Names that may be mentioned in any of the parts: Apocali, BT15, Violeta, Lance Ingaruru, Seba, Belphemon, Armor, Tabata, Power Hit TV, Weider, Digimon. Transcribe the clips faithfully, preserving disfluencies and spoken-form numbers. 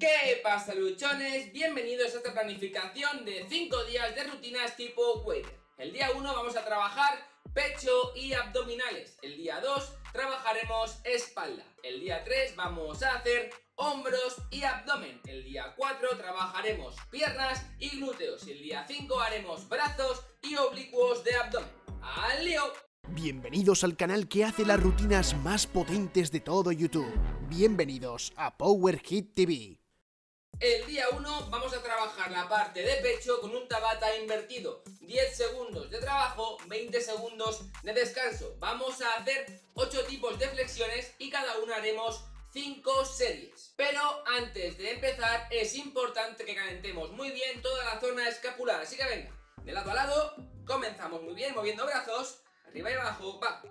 ¿Qué pasa, luchones? Bienvenidos a esta planificación de cinco días de rutinas tipo Weider. El día uno vamos a trabajar pecho y abdominales. El día dos trabajaremos espalda. El día tres vamos a hacer hombros y abdomen. El día cuatro trabajaremos piernas y glúteos. Y el día cinco haremos brazos y oblicuos de abdomen. ¡Al lío! Bienvenidos al canal que hace las rutinas más potentes de todo YouTube. Bienvenidos a Power Hit T V. El día uno vamos a trabajar la parte de pecho con un Tabata invertido. diez segundos de trabajo, veinte segundos de descanso. Vamos a hacer ocho tipos de flexiones y cada una haremos cinco series. Pero antes de empezar es importante que calentemos muy bien toda la zona escapular. Así que venga, de lado a lado, comenzamos muy bien moviendo brazos. Arriba y abajo, va.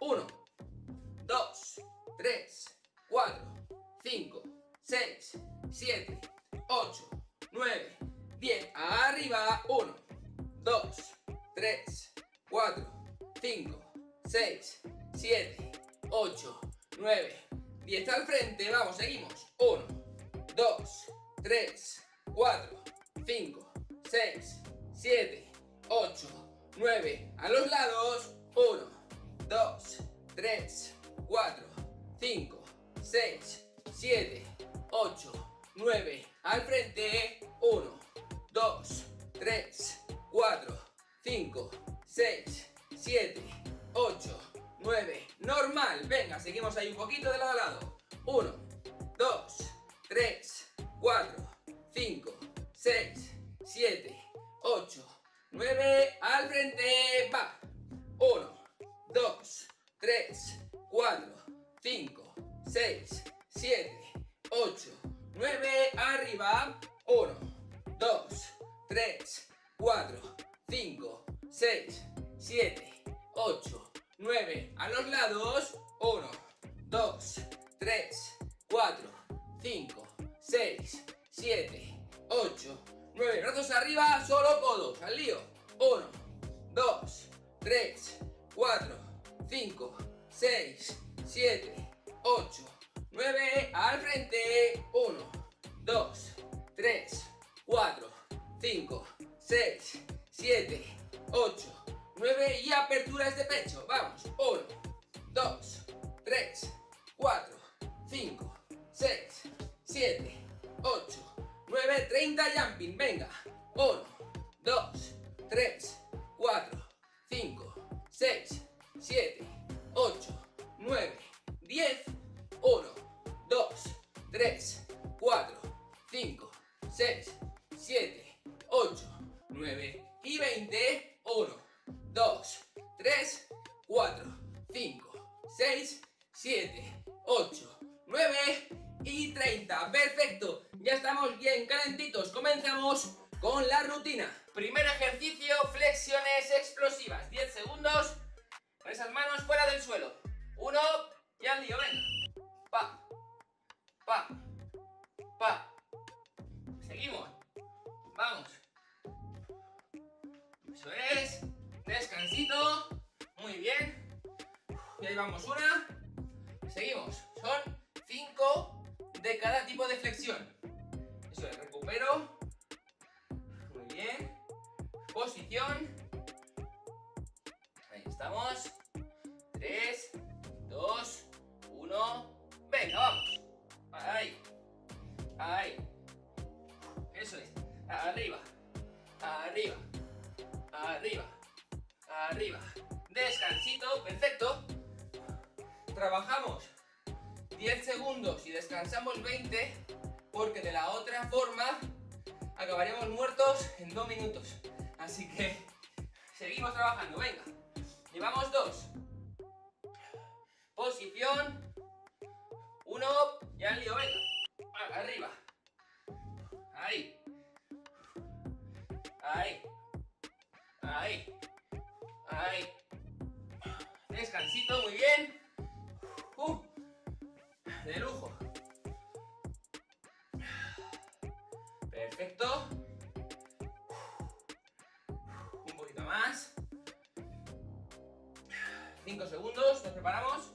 uno, dos, tres, cuatro, cinco, seis, siete, ocho, nueve, diez. Arriba, uno, dos, tres, cuatro, cinco, seis, siete, ocho, nueve, diez. Al frente, vamos, seguimos. uno, dos, tres, cuatro, cinco, seis, siete, ocho, nueve. A los lados, uno, dos, tres, cuatro, cinco, seis, siete, ocho, nueve. Al frente, uno, dos, tres, cuatro, cinco, seis, siete, ocho, nueve. Normal, venga, seguimos ahí un poquito de lado a lado. uno, dos, tres, cuatro, cinco, seis, siete, ocho, nueve, al frente, va. uno, dos, tres, cuatro, cinco, seis, siete, ocho, nueve, arriba. uno, dos, tres, cuatro, cinco, seis, siete, ocho, nueve. A los lados, uno, dos, tres, cuatro, cinco, seis, siete, ocho, nueve. Brazos arriba, solo codos, al lío. uno, dos, tres, cuatro, cinco, seis, siete, ocho, nueve. Al frente. uno, dos, tres, cuatro, cinco, seis, siete, ocho, nueve. Y aperturas de pecho, vamos. uno, dos, tres, cuatro, cinco, seis, siete, ocho, nueve. treinta jumping, venga. uno, dos, tres, cuatro, cinco, seis, siete, ocho, nueve, diez. uno, dos, tres, cuatro, cinco, seis, siete, ocho, nueve y veinte. uno, dos, tres, cuatro, cinco, seis, siete, ocho, nueve y treinta. Perfecto, ya estamos bien calentitos. Comenzamos con la rutina. Primer ejercicio, flexiones explosivas. diez segundos. Con esas manos fuera del suelo. Uno. Y al lío, venga. Pa. Pa. Pa. Seguimos. Vamos. Eso es. Descansito. Muy bien. Y ahí vamos una. Seguimos. Son cinco de cada tipo de flexión. Eso es. Recupero. Muy bien. Posición. Ahí estamos. tres, dos, uno. Venga, vamos. Ahí. Ahí. Eso es. Arriba. Arriba. Arriba. Arriba. Descansito. Perfecto. Trabajamos diez segundos y descansamos veinte, porque de la otra forma acabaremos muertos en dos minutos. Así que seguimos trabajando. Venga. Llevamos dos. Posición. Uno. Ya el lío, venga. Arriba. Ahí. Ahí. Ahí. Ahí. Descansito, muy bien. Uh, de lujo. Perfecto. Un poquito más. cinco segundos, nos preparamos.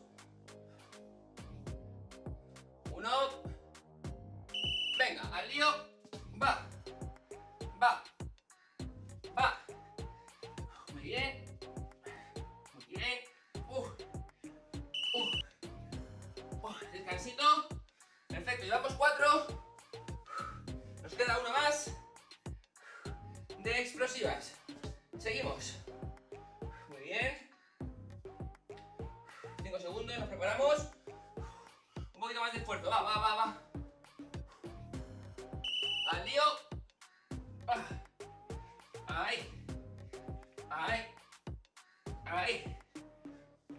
uno. Venga, al lío. Va. Va. Va. Muy bien. Muy bien. Uh. Uh. Uh. Descansito. Perfecto, llevamos cuatro. Nos queda uno más. De explosivas. Seguimos. Muy bien. Cinco segundos, nos preparamos. Un poquito más de esfuerzo. Va, va, va, va. Al lío. Ah. Ahí. Ahí. Ahí.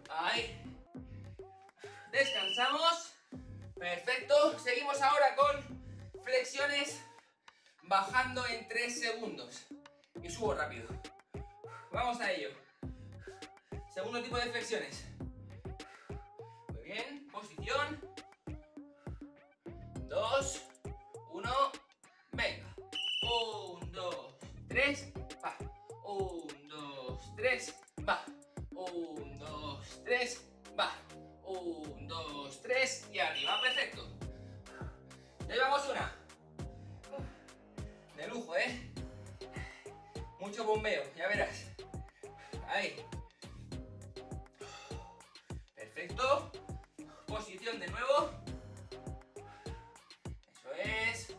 Ahí. Descansamos. Perfecto. Seguimos ahora con flexiones. Bajando en tres segundos. Y subo rápido. Vamos a ello. Segundo tipo de flexiones. Muy bien. Posición. Dos. Uno. Venga, uno, dos, tres, va, uno, dos, tres, va, uno, dos, tres, va, uno, dos, tres y arriba, perfecto. Ya llevamos una. De lujo, ¿eh? Mucho bombeo, ya verás. Ahí. Perfecto. Posición de nuevo. Eso es.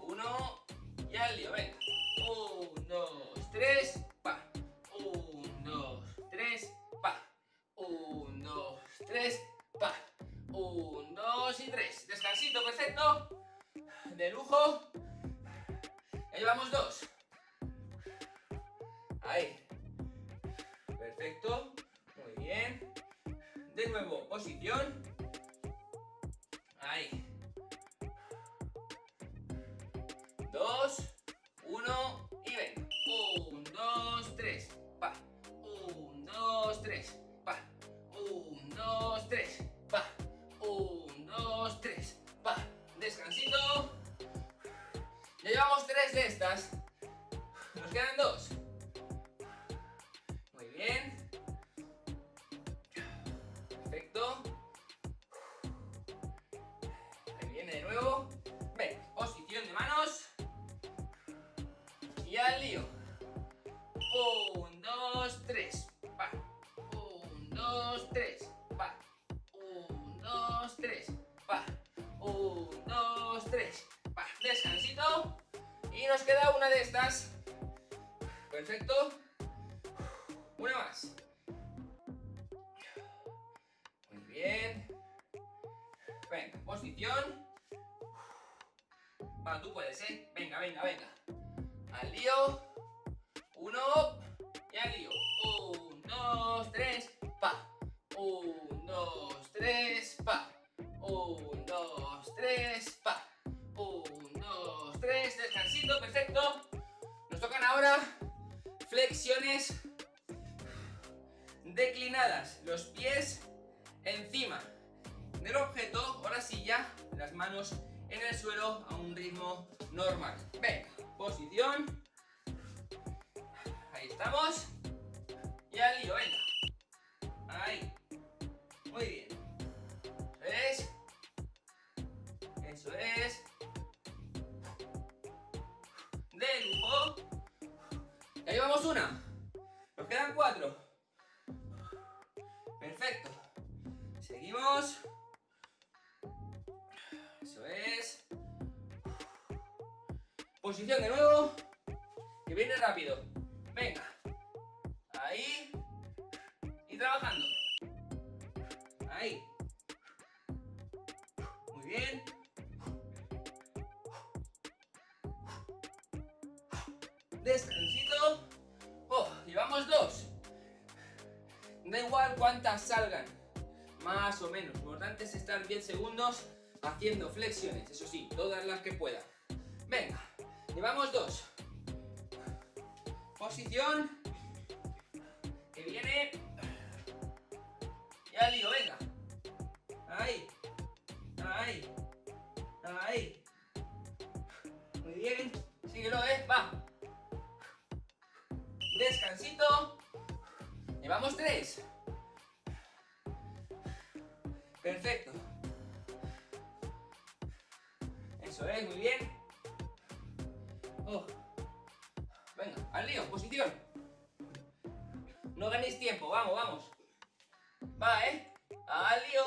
Uno y al lío, venga. Un, dos, tres, pa. Un, dos, tres, pa. Un, dos, tres, pa. Un, dos y tres. Descansito, perfecto. De lujo. Ya llevamos dos. Ahí. Perfecto. Muy bien. De nuevo, posición. Ahí. dos, uno y venga. uno, dos, tres, pa. uno, dos, tres, pa. uno, dos, tres, pa. uno, dos, tres, pa. Descansito. Ya llevamos tres de estas. Nos quedan dos. Muy bien. Perfecto. Ahí viene de nuevo. Venga, posición de manos. Y al lío. Un, dos, tres. Va. Un, dos, tres. Va. Un, dos, tres. Va. Un, dos, tres. Va. Descansito. Y nos queda una de estas. Perfecto. Una más. Muy bien. Venga, posición. Va, tú puedes, ¿eh? Venga, venga, venga. Al lío, uno y al lío, un, dos, tres, pa, un, dos, tres, pa, un, dos, tres, pa, un, dos, tres, descansito, perfecto. Nos tocan ahora flexiones declinadas, los pies encima del objeto, ahora sí ya, las manos en el suelo a un ritmo normal. Venga. Posición. Ahí estamos. Y al lío, venga. Ahí. Muy bien. Eso es. Eso es. De lujo. Ya llevamos una. Nos quedan cuatro. Perfecto. Seguimos. Eso es. Posición de nuevo, que viene rápido. Venga, ahí y trabajando. Ahí. Muy bien. Descansito. Oh, llevamos dos. Da igual cuántas salgan, más o menos. Lo importante es estar diez segundos haciendo flexiones, eso sí, todas las que pueda. Venga. Llevamos dos. Posición. Que viene. Ya lío, venga. Ahí. Ahí. Ahí. Muy bien. Síguelo, eh. Va. Descansito. Llevamos tres. Perfecto. Eso es, muy bien. Oh. Venga, al lío, posición. No ganéis tiempo, vamos, vamos. Va, eh. Al lío.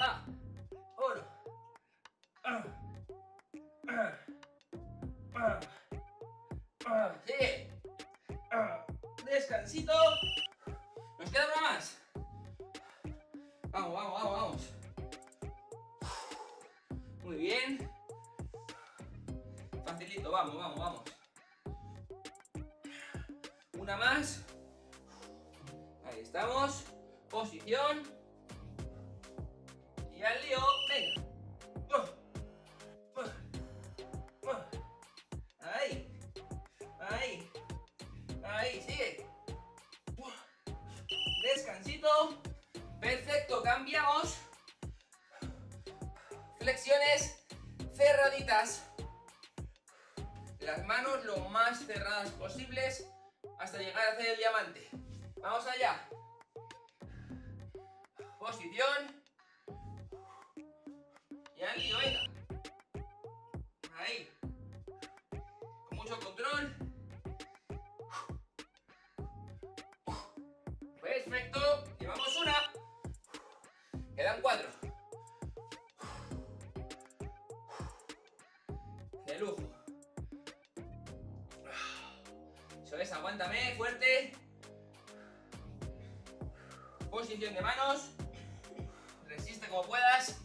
Ah. Uno. Ah. Ah. Ah. Ah. Sigue. Ah. Descansito. Nos queda una más. Vamos, vamos, vamos, vamos. Muy bien. Facilito, vamos, vamos, vamos. Una más. Ahí estamos. Posición. Y al lío. Venga. Ahí. Ahí. Ahí, sigue. Descansito. Perfecto, cambiamos. Flexiones cerraditas. Las manos lo más cerradas posibles hasta llegar a hacer el diamante. Vamos allá. Posición. Y al lío, venga. Ahí. Con mucho control. Perfecto. Llevamos una. Quedan cuatro. De lujo. Eso es, aguántame, fuerte. Posición de manos. Resiste como puedas.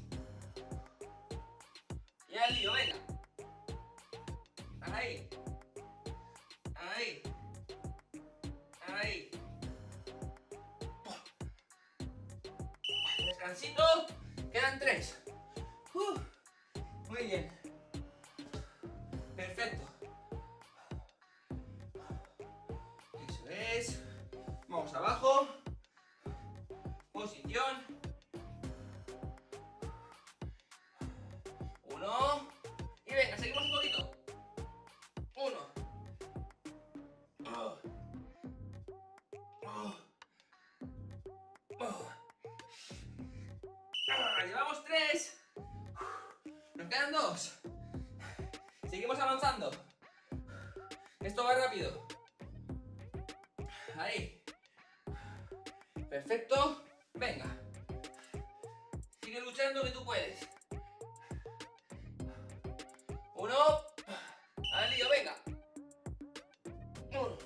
Y al lío, venga. Ahí. Ahí. Ahí. Descansito. Quedan tres. Uh, muy bien. Perfecto. Es. Vamos abajo. Posición. Uno. Y venga, seguimos un poquito. Uno. Oh. Oh. Oh. Ah, llevamos tres. Nos quedan dos. Seguimos avanzando. Esto va rápido. Ahí. Perfecto. Venga. Sigue luchando que tú puedes. Uno. Al lío, venga. Uno.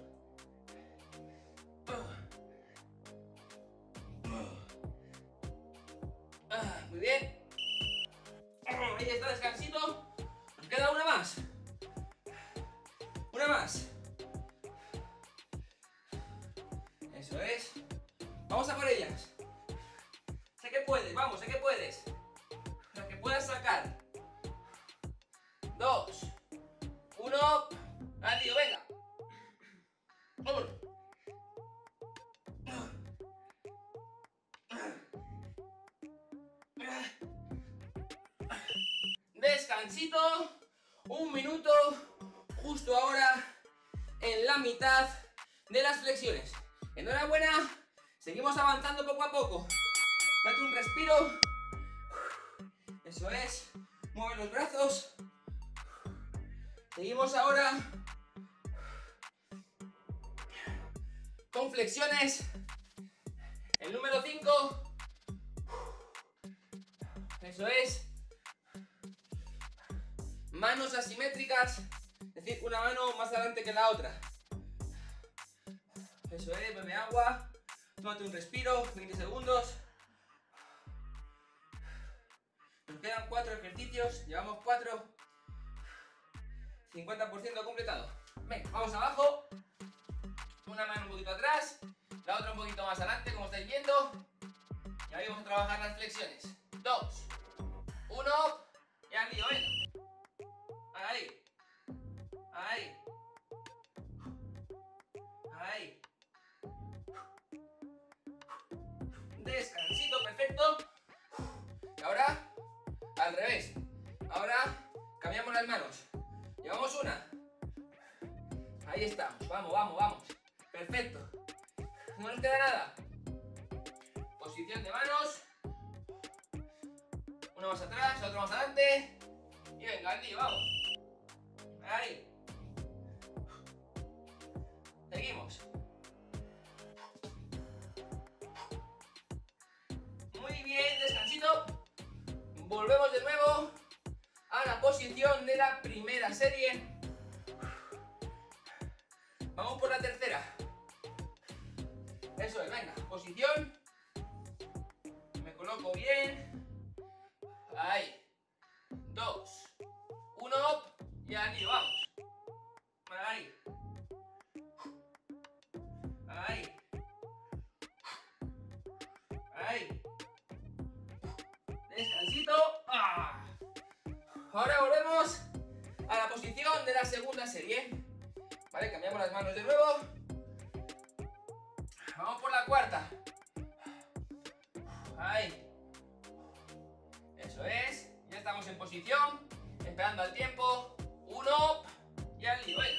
Ah, muy bien. Ahí está, descansito. Nos queda una más. Una más. Eso es. Vamos a por ellas. Sé que puedes, vamos, sé que puedes. Las que puedas sacar. Dos. Uno. Al lío, venga. Uno. Descansito. Un minuto. Justo ahora. En la mitad de las flexiones. Enhorabuena, seguimos avanzando poco a poco. Date un respiro. Eso es, mueve los brazos. Seguimos ahora con flexiones. El número cinco. Eso es. Manos asimétricas. Es decir, una mano más adelante que la otra. Eso es, bebe agua, tómate un respiro, veinte segundos. Nos quedan cuatro ejercicios, llevamos cuatro. cincuenta por ciento completado. Venga, vamos abajo. Una mano un poquito atrás, la otra un poquito más adelante, como estáis viendo. Y ahí vamos a trabajar las flexiones. Dos, uno, y al lío, venga. Ahí, ahí, ahí. Descansito, perfecto. Y ahora, al revés. Ahora, cambiamos las manos. Llevamos una. Ahí estamos, vamos, vamos, vamos. Perfecto. No nos queda nada. Posición de manos. Una más atrás, la otra más adelante. Y Bien, Gandhi, vamos. Ahí. Seguimos. Muy bien, descansito. Volvemos de nuevo a la posición de la primera serie. Vamos por la tercera. Eso es, venga, posición. Me coloco bien. Ahí. Dos. Uno, y aquí vamos. Ahí. Ahí. Ahí. Descansito. ¡Ah! Ahora volvemos a la posición de la segunda serie. Vale, cambiamos las manos de nuevo. Vamos por la cuarta. Ahí. Eso es. Ya estamos en posición. Esperando al tiempo. Uno. Y al nivel.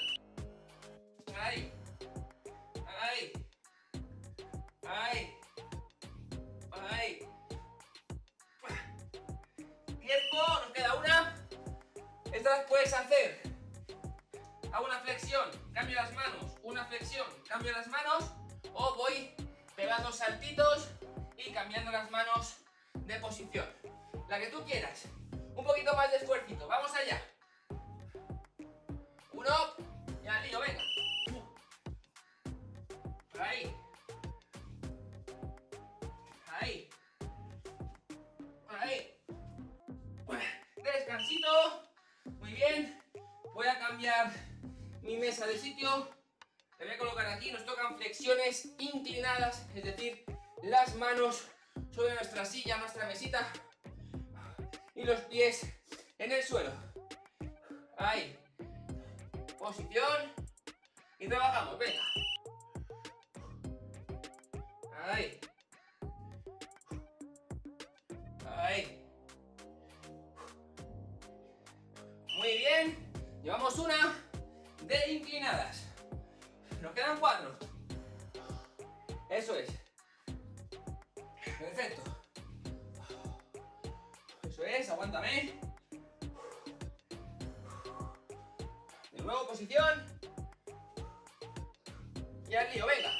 Ahí. Ahí. Ahí. Ahí. Tiempo. Nos queda una. Estas las puedes hacer. Hago una flexión. Cambio las manos. Una flexión. Cambio las manos. O voy pegando saltitos y cambiando las manos de posición, la que tú quieras. Un poquito más de esfuerzo, vamos allá. Uno, y al lío, venga. Ahí. Ahí. Ahí. Descansito. Muy bien. Voy a cambiar mi mesa de sitio. Te voy a colocar aquí, nos tocan flexiones inclinadas, es decir, las manos sobre nuestra silla, nuestra mesita, y los pies en el suelo. Ahí. Posición. Y trabajamos, venga. Ahí. Ahí. Muy bien. Llevamos una de inclinadas. Nos quedan cuatro. Eso es. Perfecto. Eso es, aguántame. De nuevo, posición. Y al lío, venga.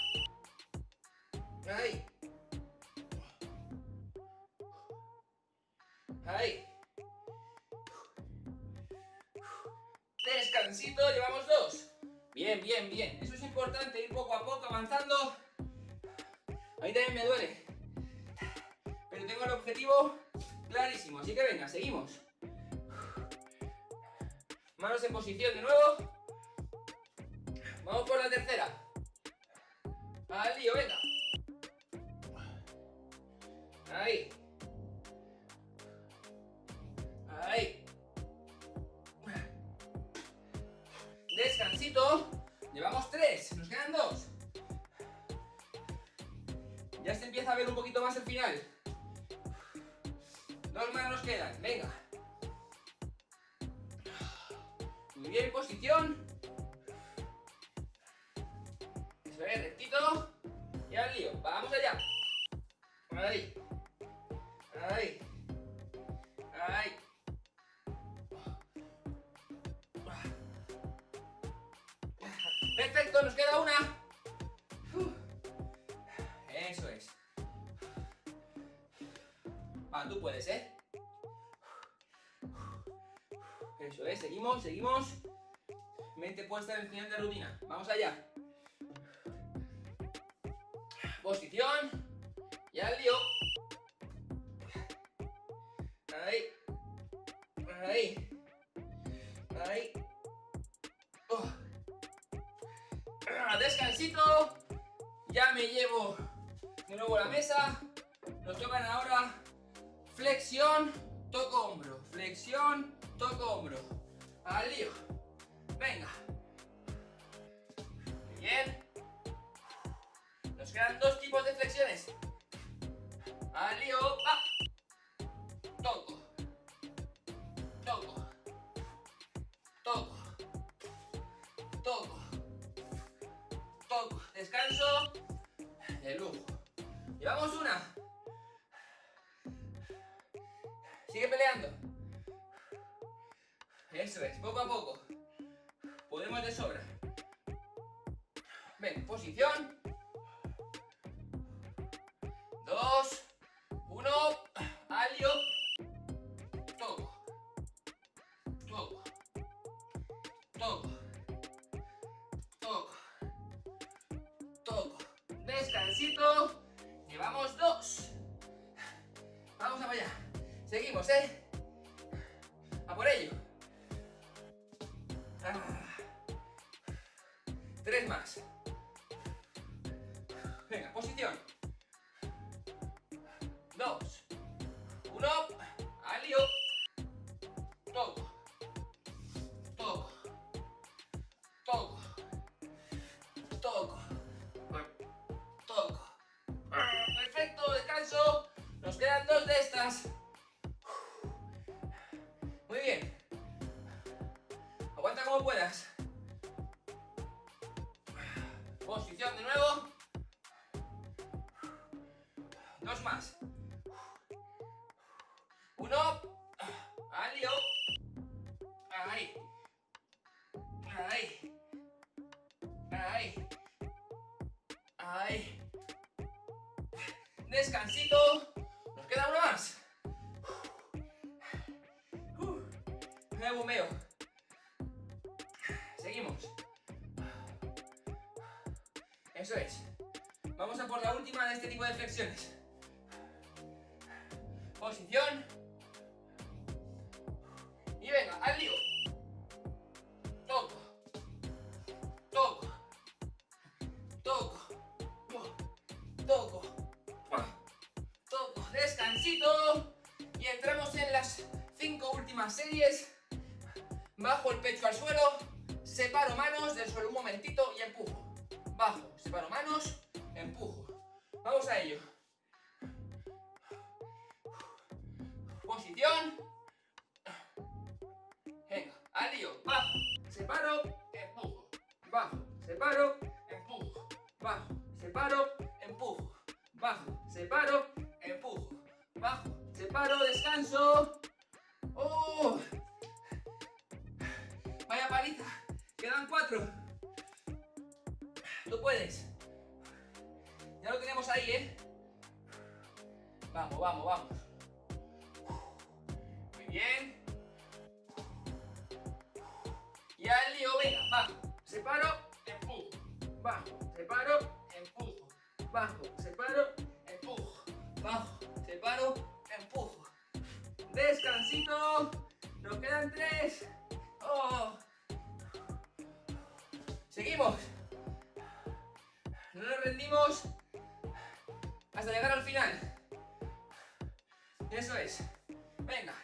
Ahí. Ahí. Descansito, llevamos dos. Bien, bien, bien. Eso es importante, ir poco a poco avanzando. A mí también me duele. Pero tengo el objetivo clarísimo, así que venga, seguimos. Manos en posición de nuevo. Vamos por la tercera. Al lío, venga. Ahí. Ahí. Descansito. Llevamos tres, nos quedan dos. Ya se empieza a ver un poquito más el final. Dos más nos quedan, venga. Muy bien, posición. Eso es, rectito. Y al lío, vamos allá. Ahí. Ahí. Ahí. Perfecto, nos queda una. Eso es. Ah, tú puedes, ¿eh? Eso es, seguimos, seguimos. Mente puesta en el final de rutina. Vamos allá. Posición. Y al lío. Ahí. Ahí. Ahí. Oh. Descansito. Ya me llevo de nuevo la mesa. Nos tocan ahora. Flexión, toco hombro. Flexión, toco hombro. Al lío. Venga. Muy bien. Nos quedan dos tipos de flexiones. Al lío. Ah. Toco. Toco. Toco. Toco. Toco. Descanso. De lujo. Llevamos una. Sigue peleando. tres, poco a poco. Podemos de sobra. Ven, posición. Dos, uno, alio. Todo. Todo. Todo. Todo. Todo. Descansito. Llevamos dos. Vamos a allá. Seguimos, ¿eh? A por ello. Ah. Tres más. Venga, posición. Dos. Uno. Alio. Todo. Todo. Todo. Todo. Todo. Perfecto, descanso. Nos quedan dos de estas. Muy bien. Aguanta como puedas. Posición de nuevo. Dos más. Uno. Alio. Ahí. Ahí. Ahí. Ahí. Descansito. Nos queda uno más. Me bombeo. Seguimos. Eso es. Vamos a por la última de este tipo de flexiones. Posición. Y venga, al lío. Toco. Toco. Toco. Toco. Toco. Descansito. Y entramos en las cinco últimas series. Bajo el pecho al suelo. Separo manos del suelo un momentito y empujo. Bajo, separo manos, empujo. Vamos a ello. Posición. Venga, al lío, bajo, separo, empujo. Bajo, separo, empujo. Bajo, separo, empujo. Bajo, separo, empujo. Bajo, separo, descanso. ¡Oh! Vaya paliza. Quedan cuatro. Tú puedes. Ya lo tenemos ahí, ¿eh? Vamos, vamos, vamos. Bien. Y al lío, venga, bajo, separo, empujo, bajo, separo, empujo, bajo, separo, empujo, bajo, separo, empujo. Descansito, nos quedan tres. Oh. Seguimos. No nos rendimos hasta llegar al final. Eso es. Venga.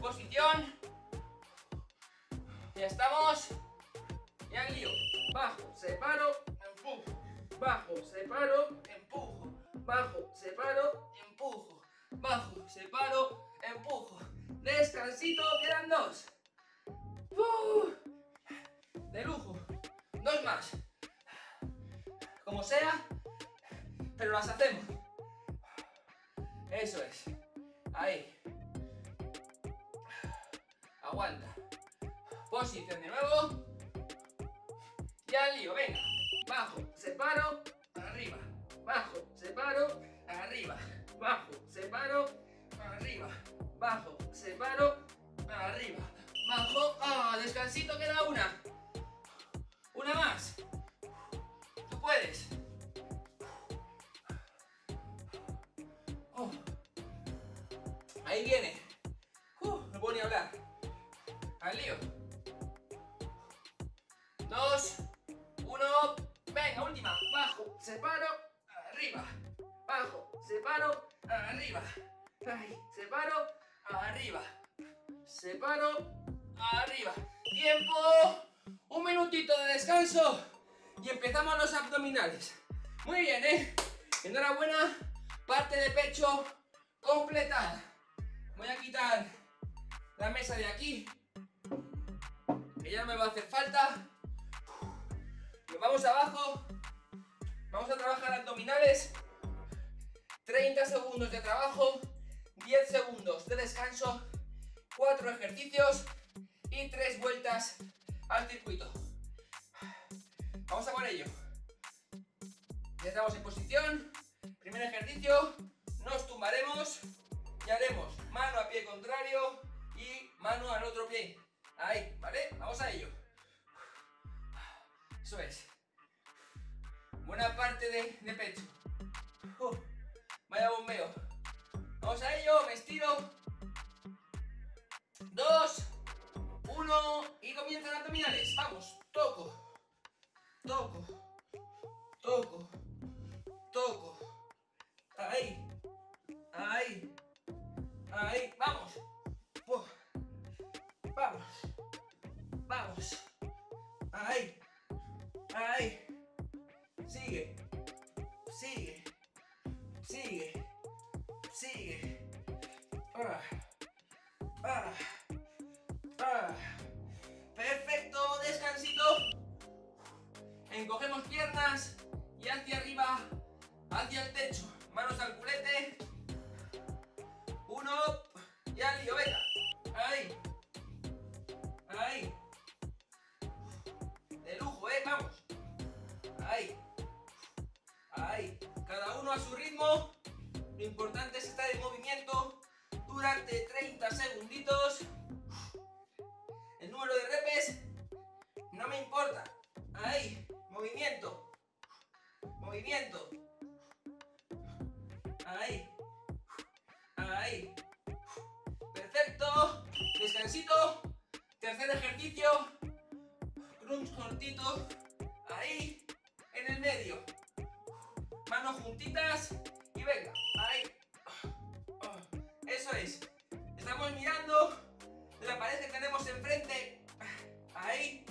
Posición. Ya estamos. Y al lío. Bajo, separo, empujo. Bajo, separo, empujo. Bajo, separo, empujo. Bajo, separo, empujo. Descansito, quedan dos. Uh, de lujo. Dos más. Como sea, pero las hacemos. Eso es. Ahí. Aguanta. Posición de nuevo. Y al lío, venga. Bajo, separo, arriba. Bajo, separo, arriba. Bajo, separo, arriba. Bajo, separo, arriba. Bajo, ah, oh, descansito, queda una. Una más. Tú puedes. Oh. Ahí viene. Uh, no puedo ni hablar. Al lío. Dos, uno, venga, última. Bajo, separo, arriba. Bajo, separo, arriba. Ahí, separo, arriba. Separo, arriba. Tiempo. Un minutito de descanso. Y empezamos los abdominales. Muy bien, ¿eh? Enhorabuena. Parte de pecho completada. Voy a quitar la mesa de aquí, que ya no me va a hacer falta. Nos vamos abajo. Vamos a trabajar abdominales. treinta segundos de trabajo, diez segundos de descanso, cuatro ejercicios y tres vueltas al circuito. Vamos a por ello. Ya estamos en posición. Primer ejercicio, nos tumbaremos y haremos mano a pie contrario y mano al otro pie. Ahí, ¿vale? Vamos a ello. Eso es. Buena parte de, de pecho. Uh, vaya bombeo. Vamos a ello, me estiro. Dos, uno y comienzan abdominales. Vamos, toco, toco, toco, toco. Ahí, ahí, ahí. Vamos, uh, vamos, vamos. Ahí, ahí. Sigue, sigue, sigue, sigue. Ah, ah, ah. Perfecto, descansito. Encogemos piernas y hacia arriba, hacia el techo. Manos al culete. Uno, y al lío, venga. Ahí, ahí. De lujo, eh, vamos. Ahí. Ahí, cada uno a su ritmo, lo importante es estar en movimiento durante treinta segunditos, el número de repes no me importa, ahí, movimiento, movimiento, ahí, ahí, perfecto, descansito, tercer ejercicio, crunch cortito, ahí, en el medio. Manos juntitas y venga, ahí. Eso es. Estamos mirando de la pared que tenemos enfrente. Ahí.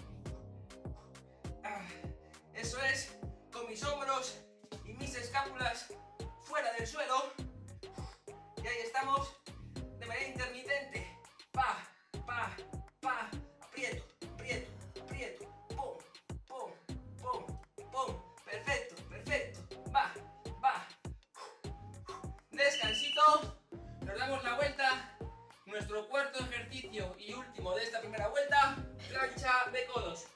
Eso es. Con mis hombros y mis escápulas fuera del suelo. Y ahí estamos de manera intermitente. Pa, pa, pa. Aprieto, aprieto, aprieto. Pum, pum, pum, pum. Perfecto, perfecto. Va, va. Descansito. Nos damos la vuelta. Nuestro cuarto ejercicio y último de esta primera vuelta. Plancha de codos.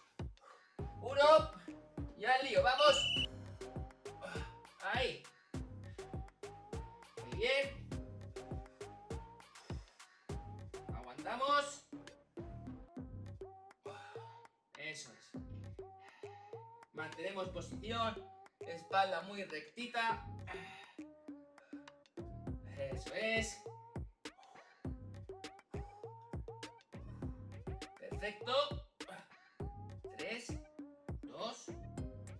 Uno. Y al lío. Vamos. Ahí. Muy bien. Aguantamos. Eso es. Mantenemos posición. Espalda muy rectita. Eso es. Perfecto. tres, dos,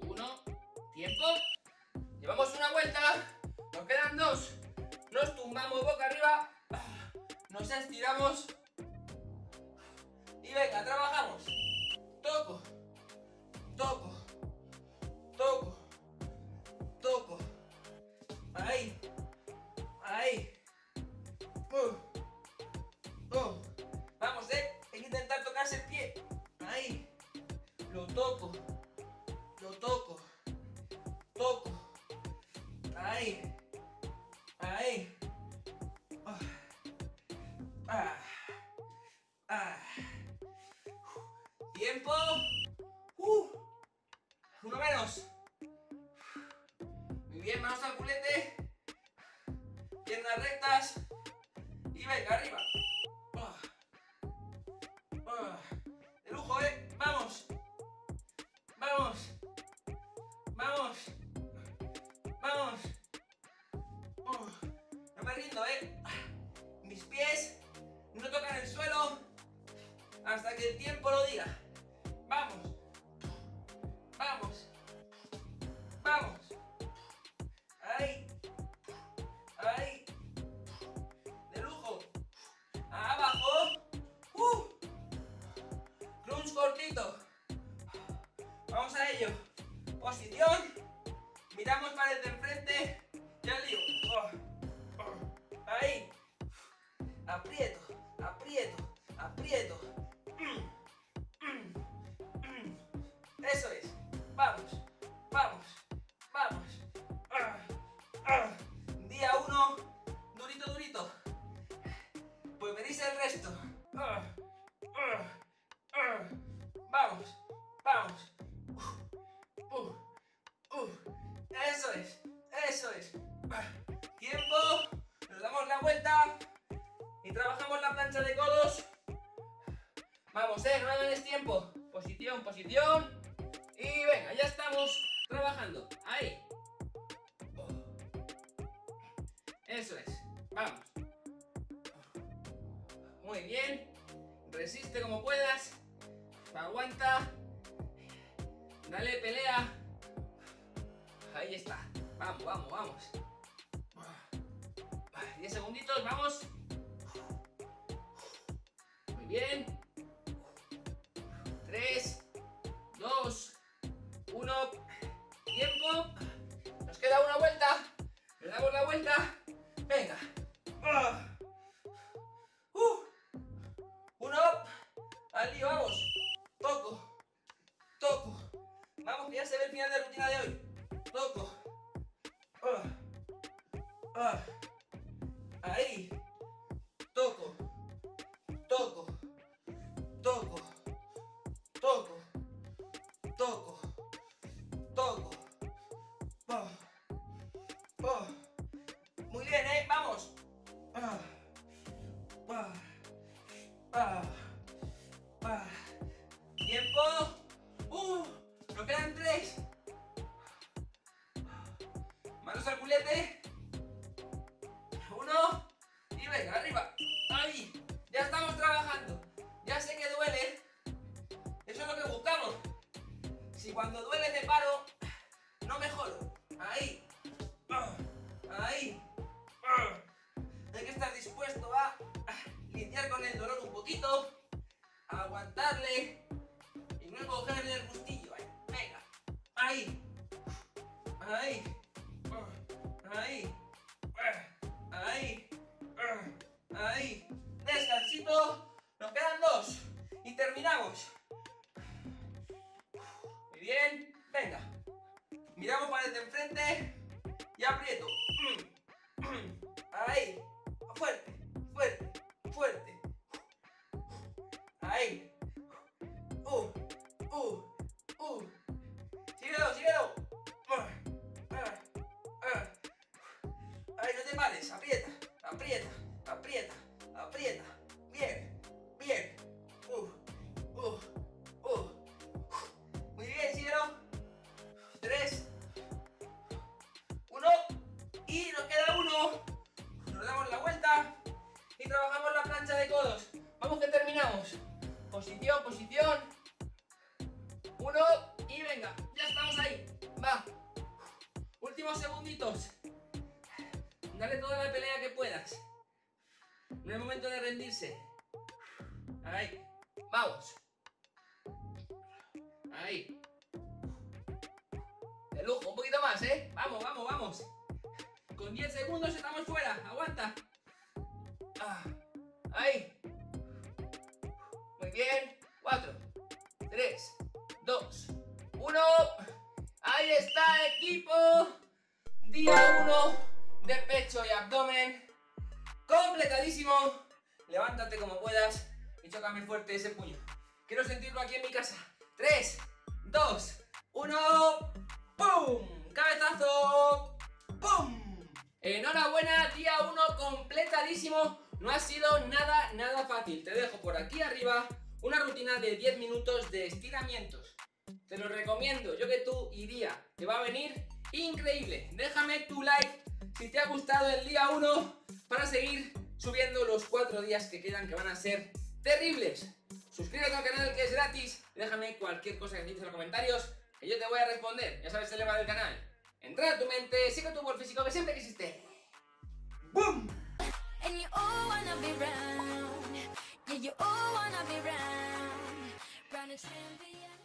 uno. Tiempo. Llevamos una vuelta. Nos quedan dos. Nos tumbamos boca arriba. Nos estiramos. Y venga, trabajamos. Toco. Toco. Toco. Toco, ahí, ahí, uh, uh. Vamos, eh, hay que intentar tocarse el pie, ahí, lo toco, lo toco, toco, ahí, ahí, uh. Ah. Ah. Tiempo, uh. Uno menos. Bien, manos al culete, piernas rectas y venga, arriba. Oh. Oh. De lujo, eh. Vamos, vamos, vamos, vamos. Oh. No me rindo, eh. Mis pies no tocan el suelo hasta que el tiempo lo diga. Vamos, vamos, vamos. Ahí, ahí, de lujo, abajo, uh. Crunch cortito, vamos a ello, posición, miramos para el de enfrente, ya el lío, oh. Oh. Ahí, aprieto, aprieto, aprieto, mm. Mm. Mm. Eso es, vamos, vamos, vamos. Día uno, durito, durito. Pues me dice el resto. vamos, vamos. Uh, uh, uh. Eso es, eso es. Tiempo, nos damos la vuelta y trabajamos la plancha de codos. Vamos, eh, no me ganes tiempo. Posición, posición. Y venga, ya estamos trabajando. Ahí. Eso es, vamos. Muy bien, resiste como puedas, aguanta, dale pelea, ahí está, vamos, vamos, vamos. diez segunditos, vamos. Muy bien. tres, dos, uno, tiempo. Nos queda una vuelta, le damos la vuelta, venga. Al lío, vamos, toco, toco, vamos que ya se ve el final de la rutina de hoy, toco, uh, uh. ahí, toco, toco, toco, toco, toco, toco, uh, uh. muy bien, eh, vamos, uh, uh, uh. Tiempo. Uh, nos quedan tres. Manos al culete. Uno. Y venga, arriba. Ahí. Ya estamos trabajando. Ya sé que duele. Eso es lo que buscamos. Si cuando duele me paro, no mejoro. Ahí. Ahí. Hay que estar dispuesto a lidiar con el dolor un poquito. Aguantarle y no cogerle el gustillo. Ahí. Venga, ahí, ahí, ahí, ahí, ahí. Descansito, nos quedan dos y terminamos. Muy bien, venga, miramos para el de enfrente y aprieto. Ahí, fuerte, fuerte, fuerte. Ahí. Uh, uh, uh. Síguelo, síguelo. Uh, uh, uh. Ahí, no te pares. Aprieta, aprieta, aprieta, aprieta. Bien, bien. Uh, uh, uh. Muy bien, síguelo. Tres. Uno. Y nos queda uno. Nos damos la vuelta y trabajamos la plancha de codos. Vamos que terminamos. Posición, posición. Uno y venga. Ya estamos ahí. Va. Últimos segunditos. Dale toda la pelea que puedas. No es momento de rendirse. Ahí. Vamos. Ahí. De lujo. Un poquito más, ¿eh? Vamos, vamos, vamos. Con diez segundos estamos fuera. Aguanta. Ah. Ahí. Muy bien, cuatro, tres, dos, uno, ahí está equipo, día uno de pecho y abdomen, completadísimo, levántate como puedas y chócame fuerte ese puño, quiero sentirlo aquí en mi casa, tres, dos, uno, ¡pum! Cabezazo, ¡pum! Enhorabuena, día uno completadísimo. No ha sido nada, nada fácil. Te dejo por aquí arriba una rutina de diez minutos de estiramientos. Te lo recomiendo, yo que tú iría. Te va a venir increíble. Déjame tu like si te ha gustado el día uno para seguir subiendo los cuatro días que quedan, que van a ser terribles. Suscríbete al canal, que es gratis. Déjame cualquier cosa que dices en los comentarios, que yo te voy a responder. Ya sabes el lema del canal. Entra a tu mente, sigue tu buen físico que siempre quisiste. ¡Bum! And you all wanna be round, yeah, you all wanna be round, round and champion.